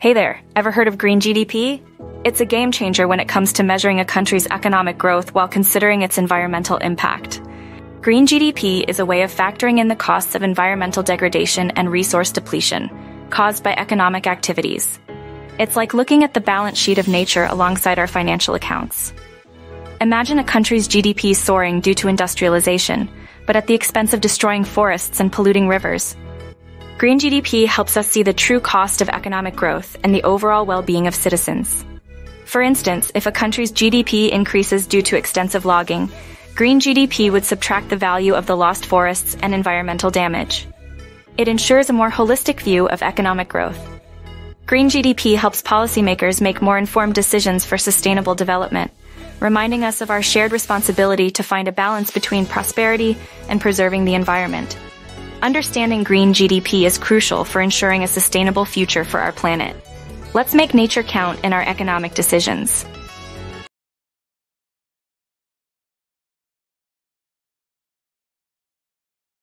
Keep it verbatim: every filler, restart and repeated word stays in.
Hey there, ever heard of Green G D P? It's a game changer when it comes to measuring a country's economic growth while considering its environmental impact. Green G D P is a way of factoring in the costs of environmental degradation and resource depletion caused by economic activities. It's like looking at the balance sheet of nature alongside our financial accounts. Imagine a country's G D P soaring due to industrialization, but at the expense of destroying forests and polluting rivers. Green G D P helps us see the true cost of economic growth and the overall well-being of citizens. For instance, if a country's G D P increases due to extensive logging, Green G D P would subtract the value of the lost forests and environmental damage. It ensures a more holistic view of economic growth. Green G D P helps policymakers make more informed decisions for sustainable development, reminding us of our shared responsibility to find a balance between prosperity and preserving the environment. Understanding Green G D P is crucial for ensuring a sustainable future for our planet. Let's make nature count in our economic decisions.